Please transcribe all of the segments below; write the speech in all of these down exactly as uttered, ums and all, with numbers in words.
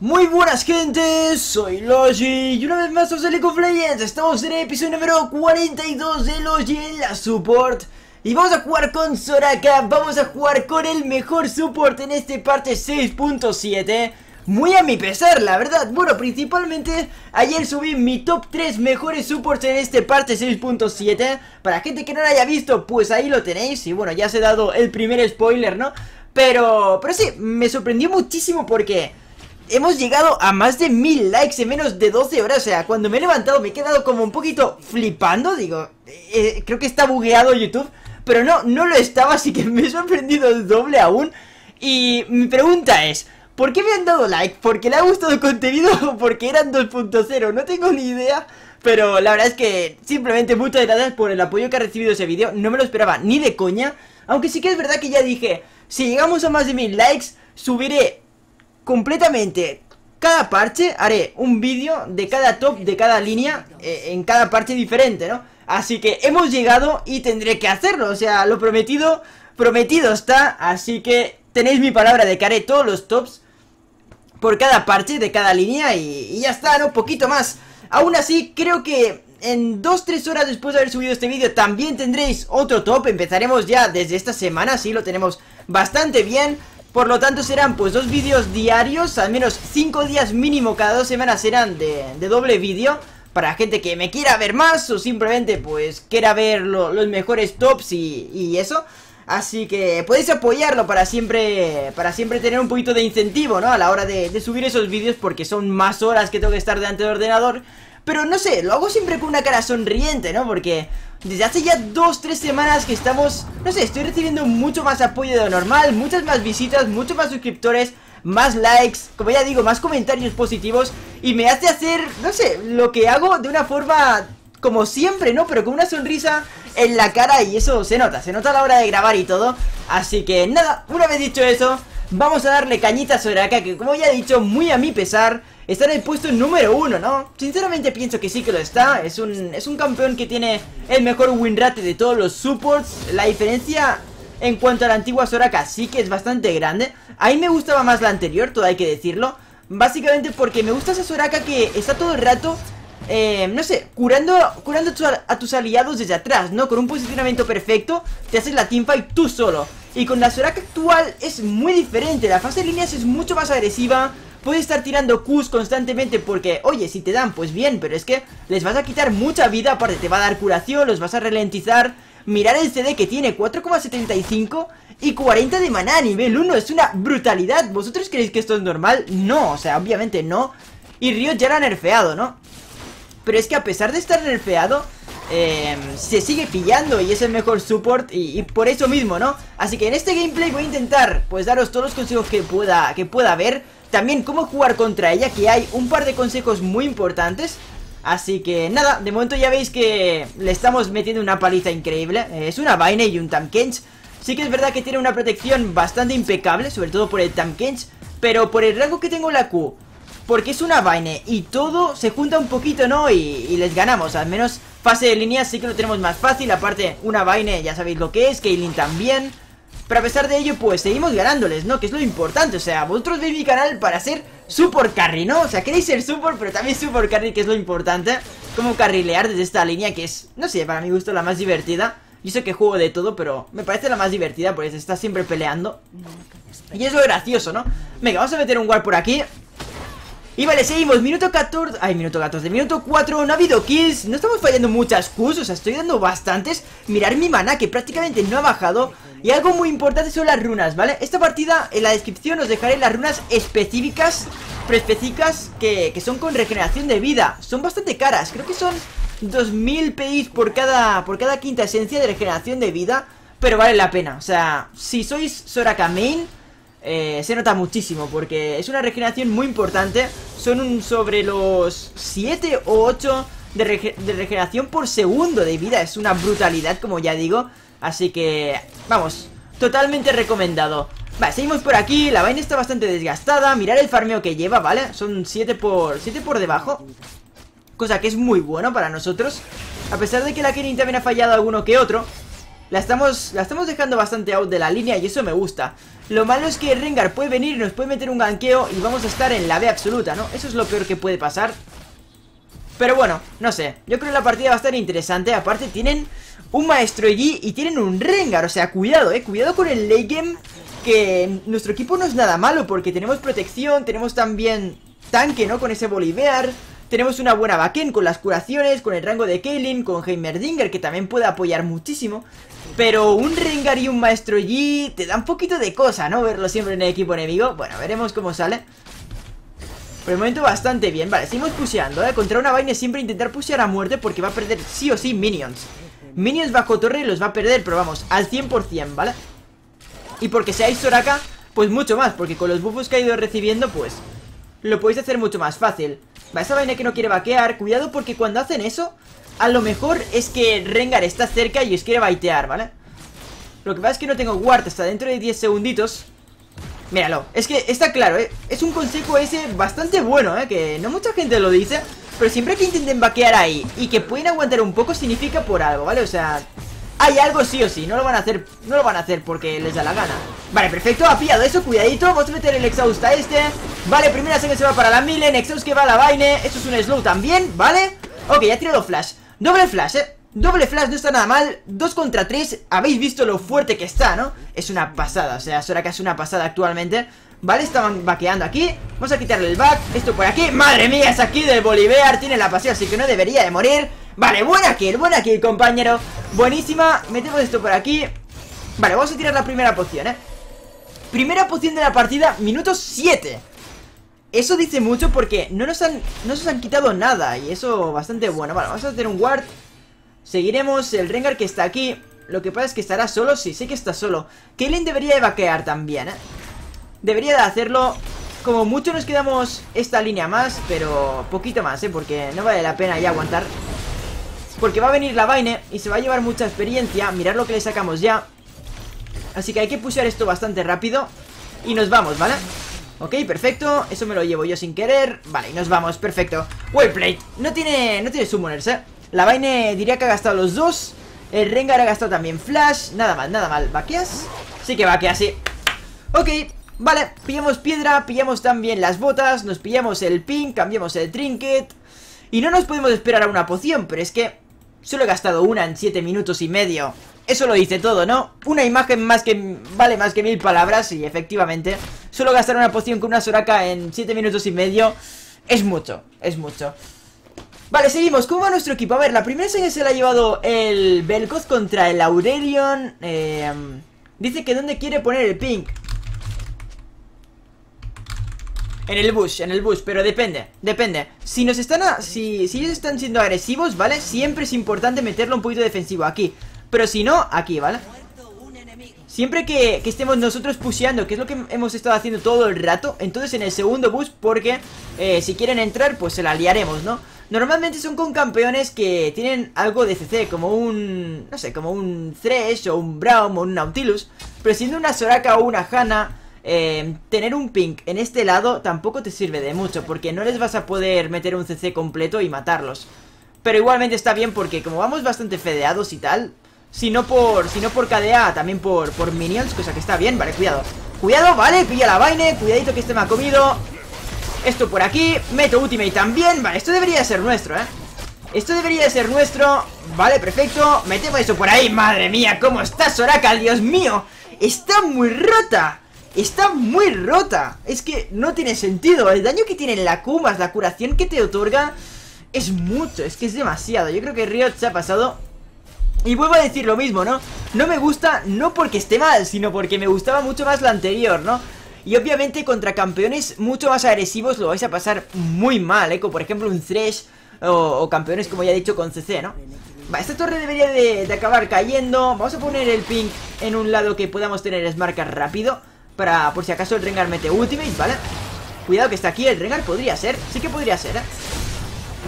Muy buenas gente, soy Logi y una vez más os salí con Flayers. Estamos en el episodio número cuarenta y dos de Logi en la support. Y vamos a jugar con Soraka, vamos a jugar con el mejor support en este parte seis punto siete. Muy a mi pesar, la verdad. Bueno, principalmente ayer subí mi top tres mejores supports en este parte seis punto siete. Para gente que no lo haya visto, pues ahí lo tenéis. Y bueno, ya os he dado el primer spoiler, ¿no? Pero, pero sí, me sorprendió muchísimo porque hemos llegado a más de mil likes en menos de doce horas. O sea, cuando me he levantado me he quedado como un poquito flipando. Digo, eh, creo que está bugueado YouTube. Pero no, no lo estaba, así que me he sorprendido el doble aún. Y mi pregunta es, ¿por qué me han dado like? ¿Porque le ha gustado el contenido o porque eran dos punto cero? No tengo ni idea. Pero la verdad es que simplemente muchas gracias por el apoyo que ha recibido ese vídeo. No me lo esperaba ni de coña. Aunque sí que es verdad que ya dije, si llegamos a más de mil likes, subiré completamente cada parche, haré un vídeo de cada top, de cada línea, eh, en cada parche diferente, ¿no? Así que hemos llegado y tendré que hacerlo, o sea, lo prometido, prometido está, así que tenéis mi palabra de que haré todos los tops por cada parche, de cada línea y, y ya está, ¿no? Poquito más. Aún así, creo que en dos tres horas después de haber subido este vídeo también tendréis otro top, empezaremos ya desde esta semana, sí, lo tenemos bastante bien. Por lo tanto serán pues dos vídeos diarios, al menos cinco días mínimo cada dos semanas serán de, de doble vídeo. Para gente que me quiera ver más o simplemente pues quiera ver lo, los mejores tops y, y eso. Así que podéis apoyarlo para siempre, para siempre tener un poquito de incentivo, ¿no? A la hora de, de subir esos vídeos porque son más horas que tengo que estar delante del ordenador. Pero no sé, lo hago siempre con una cara sonriente, ¿no? Porque desde hace ya dos tres semanas que estamos, no sé, estoy recibiendo mucho más apoyo de lo normal, muchas más visitas, muchos más suscriptores, más likes, como ya digo, más comentarios positivos. Y me hace hacer, no sé, lo que hago de una forma como siempre, ¿no? Pero con una sonrisa en la cara y eso se nota, se nota a la hora de grabar y todo. Así que nada, una vez dicho eso, vamos a darle cañita a Soraka, que como ya he dicho, muy a mi pesar, está en el puesto número uno, ¿no? Sinceramente pienso que sí que lo está. Es un, es un campeón que tiene el mejor win rate de todos los supports. La diferencia en cuanto a la antigua Soraka sí que es bastante grande. A mí me gustaba más la anterior, todo hay que decirlo. Básicamente porque me gusta esa Soraka que está todo el rato, eh, no sé, curando, curando a tus aliados desde atrás, ¿no? Con un posicionamiento perfecto te haces la teamfight tú solo. Y con la Soraka actual es muy diferente. La fase de líneas es mucho más agresiva. Puedes estar tirando Qs constantemente porque, oye, si te dan, pues bien, pero es que les vas a quitar mucha vida, aparte te va a dar curación, los vas a ralentizar. Mirar el C D que tiene, cuatro coma setenta y cinco y cuarenta de maná a nivel uno, es una brutalidad. ¿Vosotros creéis que esto es normal? No, o sea, obviamente no. Y Ryo ya lo ha nerfeado, ¿no? Pero es que a pesar de estar nerfeado, eh, se sigue pillando y es el mejor support y, y por eso mismo, ¿no? Así que en este gameplay voy a intentar, pues, daros todos los consejos que pueda, que pueda haber. También cómo jugar contra ella, que hay un par de consejos muy importantes. Así que nada, de momento ya veis que le estamos metiendo una paliza increíble. Es una Vayne y un Tahm Kench. Sí que es verdad que tiene una protección bastante impecable, sobre todo por el Tahm Kench. Pero por el rango que tengo la Q, porque es una Vayne y todo se junta un poquito, ¿no? Y, y les ganamos, al menos fase de línea sí que lo tenemos más fácil. Aparte, una Vayne ya sabéis lo que es, Kaylin también. Pero a pesar de ello, pues seguimos ganándoles, ¿no? Que es lo importante, o sea, vosotros veis mi canal para ser support carry, ¿no? O sea, queréis ser support, pero también support carry, que es lo importante. Como carrilear desde esta línea, que es, no sé, para mi gusto la más divertida. Yo sé que juego de todo, pero me parece la más divertida porque se está siempre peleando. Y es lo gracioso, ¿no? Venga, vamos a meter un ward por aquí. Y vale, seguimos, minuto catorce, ay, minuto catorce, minuto cuatro, no ha habido kills, no estamos fallando muchas Qs, o sea, estoy dando bastantes. Mirar mi maná, que prácticamente no ha bajado. Y algo muy importante son las runas, ¿vale? Esta partida, en la descripción os dejaré las runas específicas, preespecíficas, que, que son con regeneración de vida. Son bastante caras, creo que son dos mil P Is por cada, por cada quinta esencia de regeneración de vida. Pero vale la pena, o sea, si sois Soraka main, Eh, se nota muchísimo porque es una regeneración muy importante. Son un, sobre los siete o ocho de, rege de regeneración por segundo de vida. Es una brutalidad, como ya digo. Así que, vamos, totalmente recomendado. Vale, seguimos por aquí. La vaina está bastante desgastada. Mirad el farmeo que lleva, ¿vale? Son siete por siete por debajo, cosa que es muy bueno para nosotros. A pesar de que la Kaylin también ha fallado alguno que otro, La estamos, la estamos dejando bastante out de la línea y eso me gusta. Lo malo es que Rengar puede venir, nos puede meter un ganqueo y vamos a estar en la B absoluta, ¿no? Eso es lo peor que puede pasar. Pero bueno, no sé, yo creo que la partida va a estar interesante. Aparte tienen un Maestro Yi y tienen un Rengar, o sea, cuidado, eh, cuidado con el late game, que nuestro equipo no es nada malo porque tenemos protección, tenemos también tanque, ¿no? Con ese Bolivar, tenemos una buena Bakken con las curaciones, con el rango de Kaylin, con Heimerdinger que también puede apoyar muchísimo. Pero un Rengar y un Maestro Yi te da un poquito de cosa, ¿no? Verlo siempre en el equipo enemigo. Bueno, veremos cómo sale. Por el momento bastante bien. Vale, seguimos pusheando, ¿eh? Contra una Vayne siempre intentar pushear a muerte porque va a perder sí o sí minions. Minions bajo torre los va a perder, pero vamos, al cien por cien, ¿vale? Y porque seáis Soraka, pues mucho más, porque con los buffos que ha ido recibiendo, pues lo podéis hacer mucho más fácil. Va, esa Vayne que no quiere vaquear, cuidado porque cuando hacen eso, a lo mejor es que Rengar está cerca y os quiere baitear, ¿vale? Lo que pasa es que no tengo ward hasta dentro de diez segunditos. Míralo, es que está claro, ¿eh? Es un consejo ese bastante bueno, ¿eh? Que no mucha gente lo dice, pero siempre que intenten vaquear ahí y que pueden aguantar un poco significa por algo, ¿vale? O sea, hay algo sí o sí, no lo van a hacer, no lo van a hacer porque les da la gana. Vale, perfecto, ha pillado eso, cuidadito, vamos a meter el exhaust a este. Vale, primera sangre se va para la Milen, exhaust que va a la Vayne, eso es un slow también, ¿vale? Ok, ya ha tirado flash, doble flash, ¿eh? Doble flash, no está nada mal, dos contra tres, habéis visto lo fuerte que está, ¿no? Es una pasada, o sea, Soraka es una pasada actualmente. Vale, estaban vaqueando aquí, vamos a quitarle el back, esto por aquí, madre mía, es aquí del Bolivar, tiene la pasión, así que no debería de morir. Vale, buena kill, buena kill, compañero, buenísima, metemos esto por aquí. Vale, vamos a tirar la primera poción, ¿eh? Primera poción de la partida, minuto siete. Eso dice mucho porque no nos han, no nos han quitado nada y eso bastante bueno. Vale, vamos a hacer un ward. Seguiremos el Rengar que está aquí. Lo que pasa es que estará solo, sí, sé que está solo. Kaylin debería de vaquear también, ¿eh? Debería de hacerlo. Como mucho nos quedamos esta línea más, pero poquito más, ¿eh? Porque no vale la pena ya aguantar, porque va a venir la Vayne y se va a llevar mucha experiencia. Mirad lo que le sacamos ya. Así que hay que pushear esto bastante rápido y nos vamos, ¿vale? Ok, perfecto, eso me lo llevo yo sin querer. Vale, y nos vamos, perfecto. Well played, no tiene, no tiene summoners, eh. La Vayne diría que ha gastado los dos. El Rengar ha gastado también flash. Nada mal, nada mal, ¿vaqueas? Sí que vaqueas, sí. Ok, vale, pillamos piedra, pillamos también las botas, nos pillamos el pin, cambiamos el trinket. Y no nos podemos esperar a una poción, pero es que solo he gastado una en siete minutos y medio. Eso lo dice todo, ¿no? Una imagen más que vale más que mil palabras. Y efectivamente, solo gastar una poción con una Soraka en siete minutos y medio es mucho, es mucho. Vale, seguimos. ¿Cómo va nuestro equipo? A ver, la primera serie se la ha llevado el Velkoz contra el Aurelion. Eh, dice que ¿dónde quiere poner el pink? En el bush, en el bush, pero depende, depende. Si nos están a, si, si ellos están siendo agresivos, ¿vale? Siempre es importante meterlo un poquito defensivo aquí. Pero si no, aquí, ¿vale? Siempre que, que estemos nosotros pusheando, que es lo que hemos estado haciendo todo el rato. Entonces en el segundo bus, porque eh, si quieren entrar, pues se la liaremos, ¿no? Normalmente son con campeones que tienen algo de C C, como un... no sé, como un Thresh o un Braum o un Nautilus. Pero siendo una Soraka o una Hana, eh, tener un pink en este lado tampoco te sirve de mucho, porque no les vas a poder meter un C C completo y matarlos. Pero igualmente está bien porque como vamos bastante fedeados y tal, si no por, si no por K D A, también por, por minions, cosa que está bien. Vale, cuidado, cuidado, vale, pilla la Vayne. Cuidadito que este me ha comido. Esto por aquí, meto ultimate también. Vale, esto debería ser nuestro, eh. Esto debería ser nuestro, vale, perfecto. Metemos esto por ahí, madre mía. Cómo está Soraka, Dios mío. Está muy rota, está muy rota, es que no tiene sentido. El daño que tiene la Q más la curación que te otorga es mucho, es que es demasiado. Yo creo que Riot se ha pasado. Y vuelvo a decir lo mismo, ¿no? No me gusta, no porque esté mal, sino porque me gustaba mucho más la anterior, ¿no? Y obviamente contra campeones mucho más agresivos lo vais a pasar muy mal, ¿eh? Como por ejemplo un Thresh o, o campeones como ya he dicho con C C, ¿no? Va, esta torre debería de, de acabar cayendo. Vamos a poner el pink en un lado que podamos tener Smarkas rápido, para por si acaso el Rengar mete ultimate, ¿vale? Cuidado que está aquí, el Rengar podría ser, sí que podría ser, ¿eh?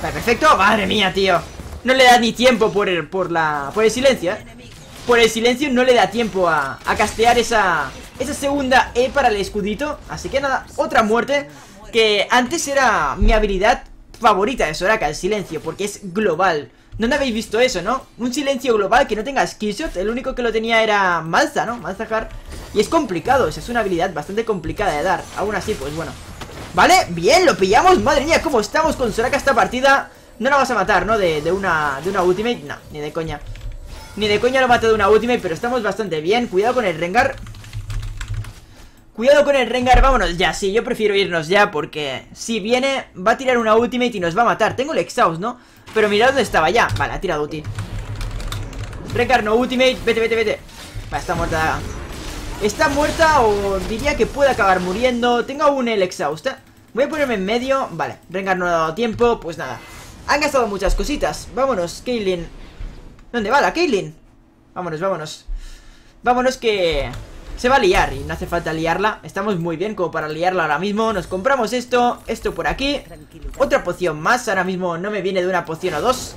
Vale, perfecto, madre mía, tío. No le da ni tiempo por el, por la, por el silencio, ¿eh? Por el silencio no le da tiempo a, a castear esa, esa segunda E para el escudito. Así que nada, otra muerte que antes era mi habilidad favorita de Soraka, el silencio, porque es global. ¿Dónde habéis visto eso, no? Un silencio global que no tenga skillshot. El único que lo tenía era Malza, ¿no? Malzahar. Y es complicado, o sea, es una habilidad bastante complicada de dar. Aún así, pues bueno. Vale, bien, lo pillamos. Madre mía, cómo estamos con Soraka esta partida. No la vas a matar, ¿no? De, de, una, de una ultimate. No, ni de coña. Ni de coña lo mato de una ultimate, pero estamos bastante bien. Cuidado con el Rengar. Cuidado con el Rengar, vámonos ya. Sí, yo prefiero irnos ya porque si viene va a tirar una ultimate y nos va a matar. Tengo el exhaust, ¿no? Pero mirad dónde estaba ya. Vale, ha tirado ulti. Rengar no ultimate, vete, vete, vete. Vale, está muerta. Está muerta o diría que puede acabar muriendo. Tengo aún el exhaust, ¿eh? Voy a ponerme en medio, vale, Rengar no ha dado tiempo. Pues nada, han gastado muchas cositas. Vámonos, Kaylin. ¿Dónde va la Kaylin? Vámonos, vámonos. Vámonos que... se va a liar y no hace falta liarla. Estamos muy bien como para liarla ahora mismo. Nos compramos esto, esto por aquí. Otra poción más, ahora mismo no me viene de una poción o dos.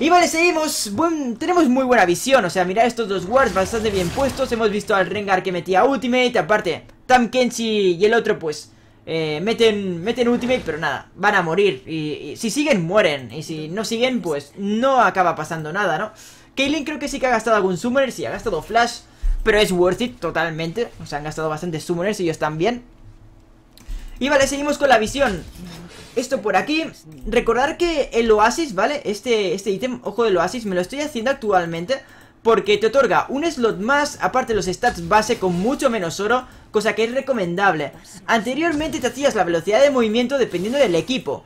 Y vale, seguimos. Buen, tenemos muy buena visión. O sea, mirad estos dos wards bastante bien puestos. Hemos visto al Rengar que metía ultimate. Aparte, Tahm Kench y el otro pues eh, meten, meten ultimate. Pero nada, van a morir y, y si siguen, mueren. Y si no siguen, pues no acaba pasando nada, ¿no? Kaylin creo que sí que ha gastado algún summoner. Sí, ha gastado flash. Pero es worth it totalmente. O sea, han gastado bastantes summoners, ellos también. Y vale, seguimos con la visión. Esto por aquí. Recordar que el oasis, ¿vale? Este, este ítem, ojo del oasis, me lo estoy haciendo actualmente porque te otorga un slot más, aparte los stats base con mucho menos oro, cosa que es recomendable. Anteriormente te hacías la velocidad de movimiento dependiendo del equipo.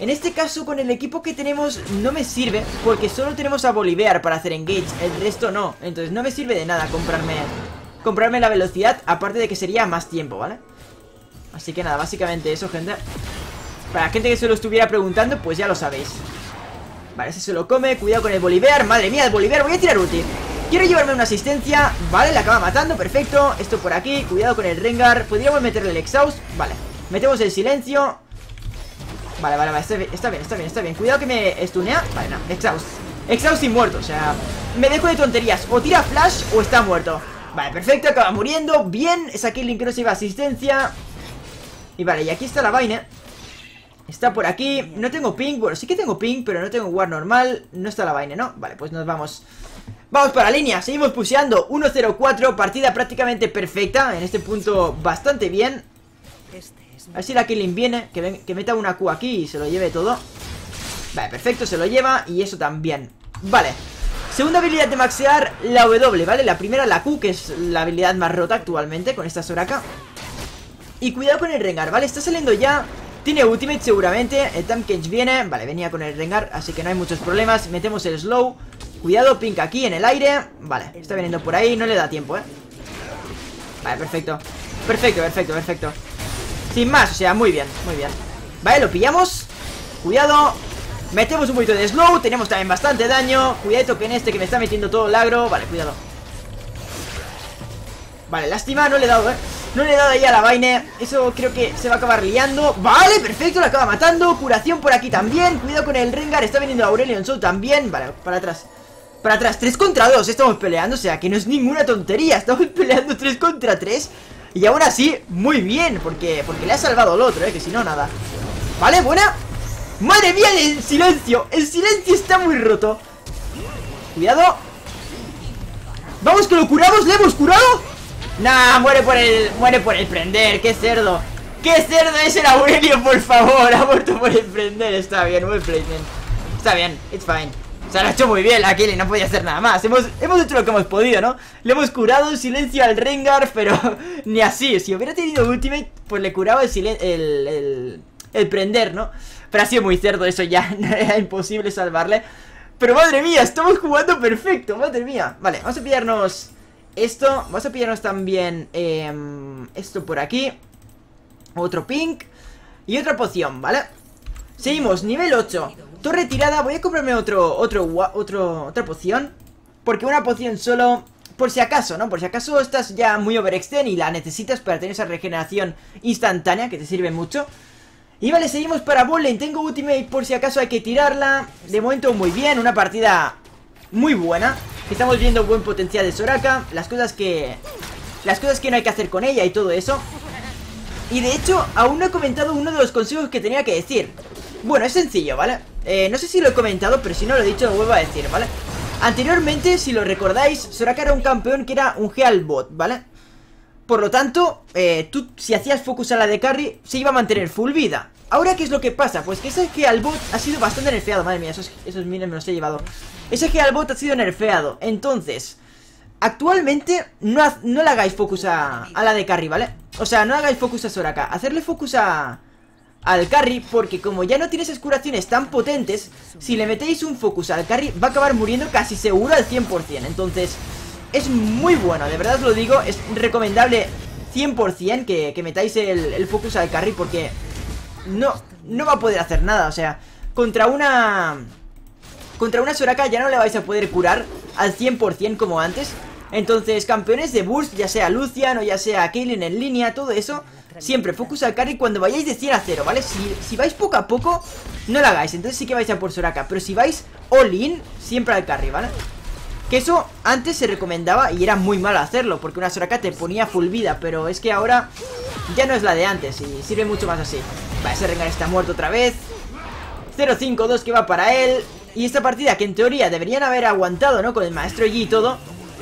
En este caso, con el equipo que tenemos no me sirve, porque solo tenemos a Bolivar para hacer engage, el resto no. Entonces no me sirve de nada comprarme comprarme la velocidad, aparte de que sería más tiempo, ¿vale? Así que nada, básicamente eso, gente. Para la gente que se lo estuviera preguntando, pues ya lo sabéis. Vale, ese se lo come, cuidado con el Bolivar. Madre mía, el Bolivar, voy a tirar ulti. Quiero llevarme una asistencia, vale, la acaba matando, perfecto. Esto por aquí, cuidado con el Rengar. Podríamos meterle el exhaust, vale. Metemos el silencio. Vale, vale, vale, está bien, está bien, está bien, está bien. Cuidado que me estunea, vale, no, exhaust. Exhaust y muerto, o sea, me dejo de tonterías. O tira flash o está muerto. Vale, perfecto, acaba muriendo, bien. Saqué el link que no se iba a asistencia. Y vale, y aquí está la vaina. Está por aquí, no tengo ping. Bueno, sí que tengo ping, pero no tengo guard normal. No está la vaina, ¿no? Vale, pues nos vamos. Vamos para línea, seguimos pusheando. Uno cero cuatro, partida prácticamente perfecta. En este punto bastante bien. Este A ver si la Kaylin viene, que, ven, que meta una Q aquí y se lo lleve todo. Vale, perfecto, se lo lleva y eso también. Vale, segunda habilidad de maxear, la W, ¿vale? La primera, la Q, que es la habilidad más rota actualmente con esta Soraka. Y cuidado con el Rengar, ¿vale? Está saliendo ya, tiene ultimate seguramente, el Tahm Kench viene. Vale, venía con el Rengar, así que no hay muchos problemas. Metemos el slow, cuidado, pink aquí en el aire. Vale, está viniendo por ahí, no le da tiempo, ¿eh? Vale, perfecto, perfecto, perfecto, perfecto. Sin más, o sea, muy bien, muy bien. Vale, lo pillamos, cuidado. Metemos un poquito de slow, tenemos también bastante daño. Cuidado que en este que me está metiendo todo el agro. Vale, cuidado. Vale, lástima, no le he dado, eh no le he dado ahí a la Vayne. Eso creo que se va a acabar liando. Vale, perfecto, lo acaba matando. Curación por aquí también, cuidado con el Rengar. Está viniendo Aurelion Sol también, vale, para atrás. Para atrás, tres contra dos, estamos peleando. O sea, que no es ninguna tontería, estamos peleando tres contra tres. Y aún así, muy bien, porque, porque le ha salvado al otro, eh, que si no, nada. Vale, buena. Madre mía, el silencio, el silencio está muy roto. Cuidado. Vamos que lo curamos, le hemos curado. Nah, muere por el, muere por el prender, qué cerdo. Qué cerdo es el Aurelio, por favor. Ha muerto por el prender, está bien, buen placement. Está bien, it's fine. Se lo ha hecho muy bien la Kaylin, no podía hacer nada más. Hemos, hemos hecho lo que hemos podido, ¿no? Le hemos curado el silencio al Rengar, pero ni así. Si hubiera tenido ultimate, pues le curaba el, el, el, el prender, ¿no? Pero ha sido muy cerdo eso ya, era imposible salvarle. Pero madre mía, estamos jugando perfecto, madre mía. Vale, vamos a pillarnos esto. Vamos a pillarnos también eh, esto por aquí. Otro pink. Y otra poción, ¿vale? Seguimos, nivel ocho. Torre tirada, voy a comprarme otro, otro, otro, otra poción. Porque una poción solo, por si acaso, ¿no? Por si acaso estás ya muy overextend y la necesitas para tener esa regeneración instantánea que te sirve mucho. Y vale, seguimos para Bolivar. Tengo ultimate por si acaso hay que tirarla. De momento muy bien, una partida muy buena. Estamos viendo buen potencial de Soraka. Las cosas que... Las cosas que no hay que hacer con ella y todo eso. Y de hecho, aún no he comentado uno de los consejos que tenía que decir. Bueno, es sencillo, ¿vale? Eh, no sé si lo he comentado, pero si no lo he dicho lo vuelvo a decir, ¿vale? Anteriormente, si lo recordáis, Soraka era un campeón que era un heal bot, ¿vale? Por lo tanto, eh, tú si hacías focus a la de carry, se iba a mantener full vida. Ahora, ¿qué es lo que pasa? Pues que ese que al bot ha sido bastante nerfeado. Madre mía, esos, esos minions me los he llevado. Ese que al bot ha sido nerfeado. Entonces, actualmente no, ha, no le hagáis focus a, a la de carry, ¿vale? O sea, no hagáis focus a Soraka. Hacerle focus a... al carry, porque como ya no tienes curaciones tan potentes, si le metéis un focus al carry va a acabar muriendo casi seguro al cien por cien. Entonces es muy bueno, de verdad os lo digo, es recomendable cien por cien que, que metáis el, el focus al carry, porque no, no va a poder hacer nada. O sea, contra una contra una Soraka ya no le vais a poder curar al cien por cien como antes. Entonces, campeones de burst, ya sea Lucian o ya sea Kaylin en línea, todo eso, siempre focus al carry cuando vayáis de cien a cero, ¿vale? Si, si vais poco a poco, no lo hagáis, entonces sí que vais a por Soraka. Pero si vais all in, siempre al carry, ¿vale? Que eso antes se recomendaba y era muy malo hacerlo, porque una Soraka te ponía full vida, pero es que ahora ya no es la de antes y sirve mucho más así. Vale, ese Rengar está muerto otra vez. Cero cinco dos que va para él. Y esta partida que en teoría deberían haber aguantado, ¿no? Con el Maestro Yi y todo,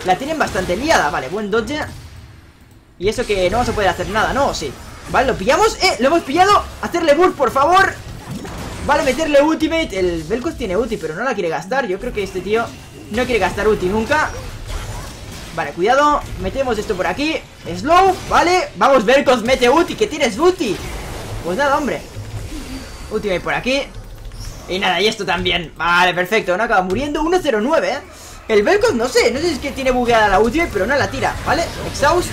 la tienen bastante liada. Vale, buen dodge. Y eso que no vamos a poder hacer nada, ¿no? Sí. Vale, lo pillamos. ¡Eh! ¡Lo hemos pillado! ¡Hacerle burst, por favor! Vale, meterle ultimate. El Velkoz tiene ulti, pero no la quiere gastar. Yo creo que este tío no quiere gastar ulti nunca. Vale, cuidado. Metemos esto por aquí. Slow, vale. Vamos, Velkoz, mete ulti, que tienes ulti. Pues nada, hombre. Ultimate por aquí. Y nada, y esto también. Vale, perfecto. No acaba muriendo. uno cero nueve, ¿eh? El Velkoz, no sé, no sé si es que tiene bugueada la ultimate, pero no la tira, ¿vale? Exhaust,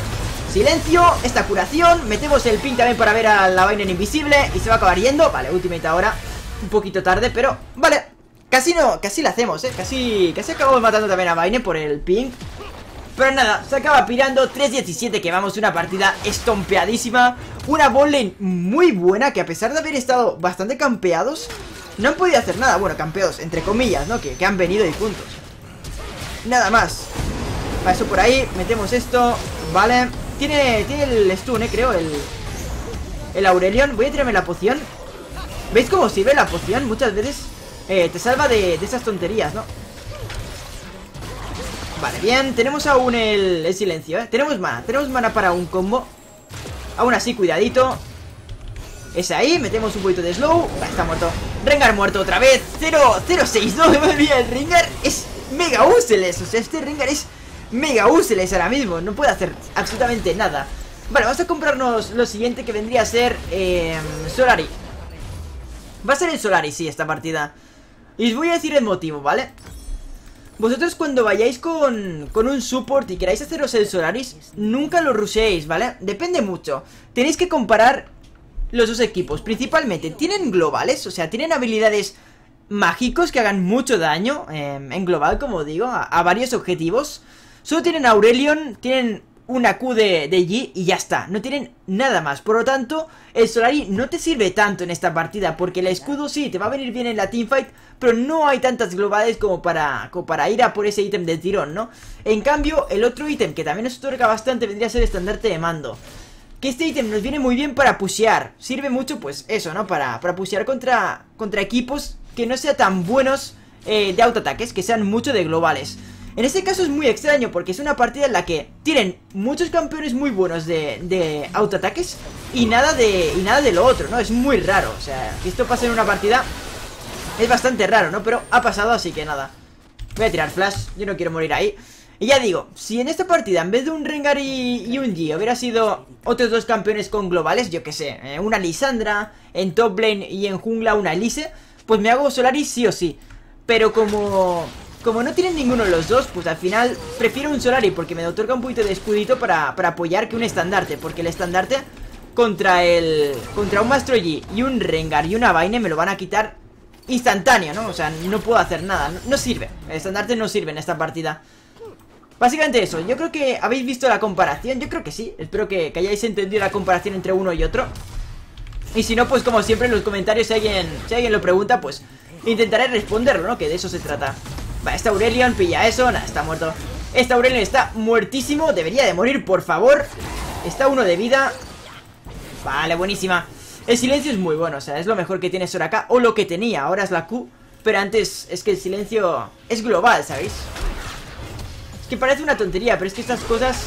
silencio, esta curación. Metemos el ping también para ver a la Vayne invisible y se va a acabar yendo. Vale, ultimate ahora, un poquito tarde, pero vale. Casi no, casi la hacemos, ¿eh? Casi, casi acabamos matando también a Vayne por el ping. Pero nada, se acaba pirando. Tres diecisiete, que vamos, una partida estompeadísima. Una botlane muy buena, que a pesar de haber estado bastante campeados, no han podido hacer nada. Bueno, campeados, entre comillas, ¿no? Que, que han venido y puntos. Nada más. Para eso por ahí, metemos esto. Vale, tiene, tiene el stun, eh, creo, el, el Aurelion. Voy a tirarme la poción. ¿Veis cómo sirve la poción? Muchas veces eh, te salva de, de esas tonterías, ¿no? Vale, bien, tenemos aún el, el silencio, eh. Tenemos mana, tenemos mana para un combo. Aún así, cuidadito. Es ahí, metemos un poquito de slow. Vale, está muerto. Rengar muerto otra vez. Cero seis dos, madre mía, el Rengar es... mega useless, o sea, este Rengar es mega useless ahora mismo, no puede hacer absolutamente nada. Vale, vamos a comprarnos lo siguiente, que vendría a ser eh, Solari. Va a ser el Solari, sí, esta partida. Y os voy a decir el motivo, ¿vale? Vosotros cuando vayáis con, con un support y queráis haceros el Solaris, nunca lo rusheéis, ¿vale? Depende mucho. Tenéis que comparar los dos equipos, principalmente. Tienen globales, o sea, tienen habilidades mágicos que hagan mucho daño eh, en global, como digo, a, a varios objetivos. Solo tienen Aurelion, tienen una Q de, de Yi y ya está, no tienen nada más. Por lo tanto, el Solari no te sirve tanto en esta partida, porque el escudo sí te va a venir bien en la teamfight, pero no hay tantas globales como para, como para ir a por ese ítem de tirón, ¿no? En cambio, el otro ítem que también nos otorga bastante vendría a ser el estandarte de mando, que este ítem nos viene muy bien para pushear. Sirve mucho, pues eso, ¿no? Para, para pushear contra, contra equipos que no sean tan buenos eh, de autoataques, que sean mucho de globales. En este caso es muy extraño, porque es una partida en la que tienen muchos campeones muy buenos de, de autoataques y nada de, y nada de lo otro, ¿no? Es muy raro, o sea, que esto pase en una partida es bastante raro, ¿no? Pero ha pasado, así que nada. Voy a tirar flash, yo no quiero morir ahí. Y ya digo, si en esta partida en vez de un Rengar y, y un Yi hubiera sido otros dos campeones con globales, yo que sé, eh, una Lisandra en top lane y en jungla una Elise, pues me hago Solari sí o sí. Pero como como no tienen ninguno de los dos, pues al final prefiero un Solari, porque me otorga un poquito de escudito para, para apoyar, que un estandarte. Porque el estandarte contra el contra un Maestro Yi y un Rengar y una Vayne me lo van a quitar instantáneo, ¿no? O sea, no puedo hacer nada, no, no sirve. El estandarte no sirve en esta partida. Básicamente eso, yo creo que habéis visto la comparación, yo creo que sí. Espero que, que hayáis entendido la comparación entre uno y otro. Y si no, pues como siempre en los comentarios, si alguien, si alguien lo pregunta, pues intentaré responderlo, ¿no? Que de eso se trata. Va, esta Aurelion pilla eso, nada, está muerto. Esta Aurelion está muertísimo, debería de morir, por favor. Está uno de vida. Vale, buenísima. El silencio es muy bueno, o sea, es lo mejor que tiene Soraka, o lo que tenía, ahora es la Q. Pero antes es que el silencio es global, ¿sabéis? Es que parece una tontería, pero es que estas cosas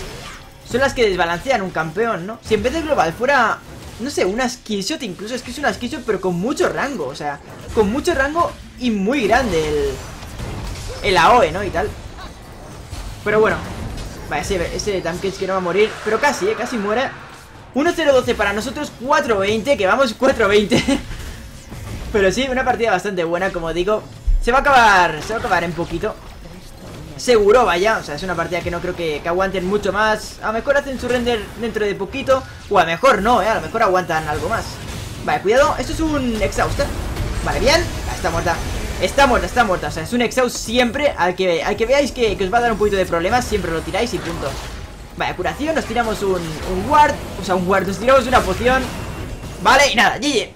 son las que desbalancean un campeón, ¿no? Si en vez de global fuera, no sé, una skillshot incluso. Es que es una skillshot pero con mucho rango, o sea, con mucho rango y muy grande el, el A O E, ¿no? Y tal. Pero bueno, vale, ese, ese Tahm Kench que no va a morir, pero casi, ¿eh? Casi muere. Uno cero doce para nosotros, cuatro veinte, que vamos cuatro veinte. Pero sí, una partida bastante buena, como digo. Se va a acabar, se va a acabar en poquito, seguro, vaya, o sea, es una partida que no creo que, que aguanten mucho más. A lo mejor hacen su render dentro de poquito, o a lo mejor no, eh, a lo mejor aguantan algo más. Vale, cuidado, esto es un exhauster. Vale, bien, está muerta. Está muerta, está muerta, o sea, es un exhaust siempre. Al que, al que veáis que, que os va a dar un poquito de problemas, siempre lo tiráis y punto. Vale, curación, nos tiramos un, un ward, o sea, un ward, nos tiramos una poción. Vale, y nada, G G.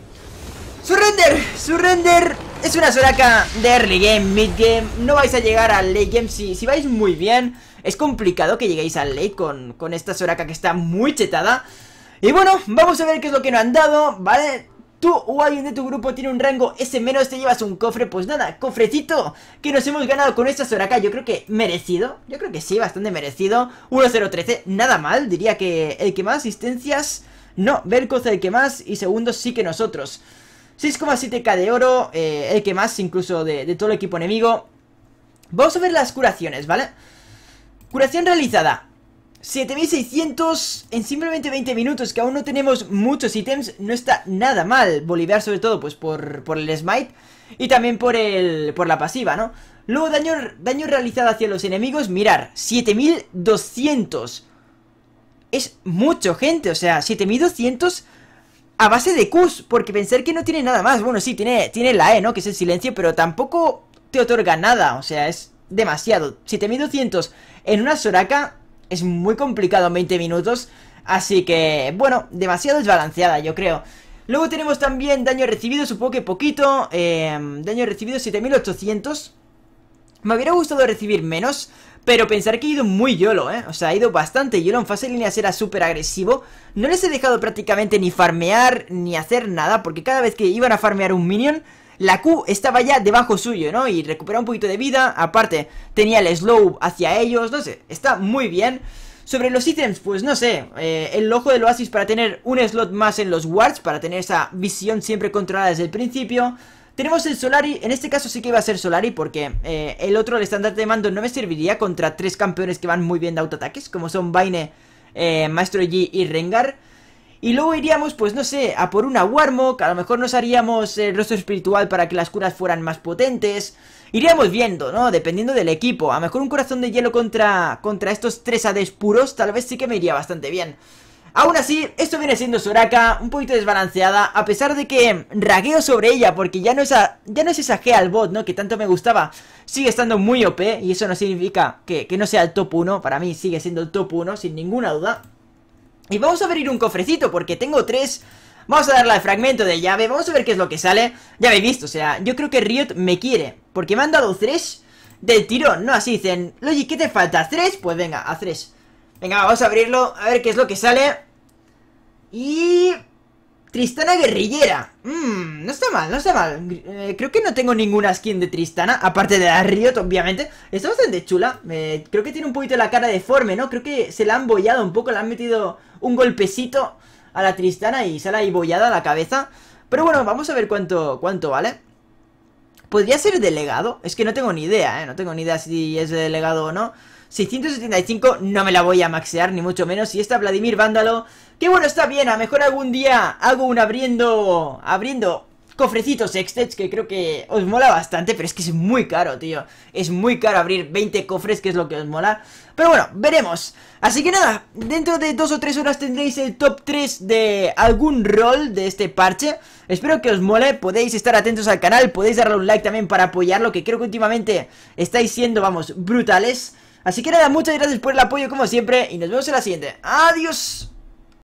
Surrender, surrender. Es una Soraka de early game, mid game. No vais a llegar al late game si, si vais muy bien. Es complicado que lleguéis al late con, con esta Soraka que está muy chetada. Y bueno, vamos a ver qué es lo que nos han dado, ¿vale? Tú o alguien de tu grupo tiene un rango S menos, te llevas un cofre. Pues nada, cofrecito que nos hemos ganado con esta Soraka. Yo creo que merecido, yo creo que sí, bastante merecido. uno cero trece, nada mal, diría que el que más asistencias. No, Velkoz el que más y segundo sí que nosotros. seis coma siete k de oro, eh, el que más incluso de, de todo el equipo enemigo. Vamos a ver las curaciones, ¿vale? Curación realizada, siete mil seiscientos en simplemente veinte minutos, que aún no tenemos muchos ítems. No está nada mal. Bolivar sobre todo pues por, por el smite y también por, el, por la pasiva, ¿no? Luego daño, daño realizado hacia los enemigos, mirar, siete mil doscientos. Es mucho, gente, o sea, siete mil doscientos... a base de Qs, porque pensar que no tiene nada más. Bueno, sí, tiene, tiene la E, ¿no? Que es el silencio, pero tampoco te otorga nada. O sea, es demasiado. siete mil doscientos en una Soraka es muy complicado en veinte minutos. Así que, bueno, demasiado desbalanceada, yo creo. Luego tenemos también daño recibido, supongo que poquito. Eh, daño recibido siete mil ochocientos. Me hubiera gustado recibir menos, pero pensar que he ido muy YOLO, eh. O sea, he ido bastante YOLO. En fase de líneas era súper agresivo. No les he dejado prácticamente ni farmear ni hacer nada, porque cada vez que iban a farmear un minion, la Q estaba ya debajo suyo, ¿no? Y recuperaba un poquito de vida. Aparte, tenía el slow hacia ellos. No sé, está muy bien. Sobre los ítems, pues no sé, eh, el ojo del oasis para tener un slot más en los wards, para tener esa visión siempre controlada desde el principio. Tenemos el Solari, en este caso sí que iba a ser Solari porque eh, el otro, el estandarte de mando, no me serviría contra tres campeones que van muy bien de autoataques, como son Vayne, eh, Maestro Yi y Rengar. Y luego iríamos, pues no sé, a por una Warmog, a lo mejor nos haríamos el rostro espiritual para que las curas fueran más potentes. Iríamos viendo, ¿no? Dependiendo del equipo, a lo mejor un corazón de hielo contra, contra estos tres A Ds puros, tal vez sí que me iría bastante bien. Aún así, esto viene siendo Soraka, un poquito desbalanceada, a pesar de que ragueo sobre ella, porque ya no es, a, ya no es esa G al bot, ¿no? Que tanto me gustaba. Sigue estando muy O P, y eso no significa que, que no sea el top uno, para mí sigue siendo el top uno, sin ninguna duda. Y vamos a abrir un cofrecito, porque tengo tres. Vamos a darle al fragmento de llave, vamos a ver qué es lo que sale. Ya habéis visto, o sea, yo creo que Riot me quiere, porque me han dado tres del tirón, ¿no? Así dicen, Logi, ¿qué te falta? ¿tres? Pues venga, a tres. Venga, vamos a abrirlo, a ver qué es lo que sale. Y... Tristana guerrillera. Mmm, no está mal, no está mal. eh, Creo que no tengo ninguna skin de Tristana, aparte de la Riot, obviamente. Está bastante chula, eh, creo que tiene un poquito la cara deforme, ¿no? Creo que se la han bollado un poco, le han metido un golpecito a la Tristana y sale ahí bollada a la cabeza. Pero bueno, vamos a ver cuánto, cuánto vale. ¿Podría ser delegado? Es que no tengo ni idea, ¿eh? No tengo ni idea si es delegado o no. seiscientos setenta y cinco, no me la voy a maxear, ni mucho menos. Y esta Vladimir Vándalo, que bueno, está bien, a lo mejor algún día hago un abriendo, abriendo cofrecitos sextets, que creo que os mola bastante, pero es que es muy caro, tío. Es muy caro abrir veinte cofres, que es lo que os mola, pero bueno, veremos. Así que nada, dentro de dos o tres horas tendréis el top tres de algún rol de este parche. Espero que os mole, podéis estar atentos al canal, podéis darle un like también para apoyarlo, que creo que últimamente estáis siendo, vamos, brutales. Así que nada, muchas gracias por el apoyo como siempre y nos vemos en la siguiente. ¡Adiós!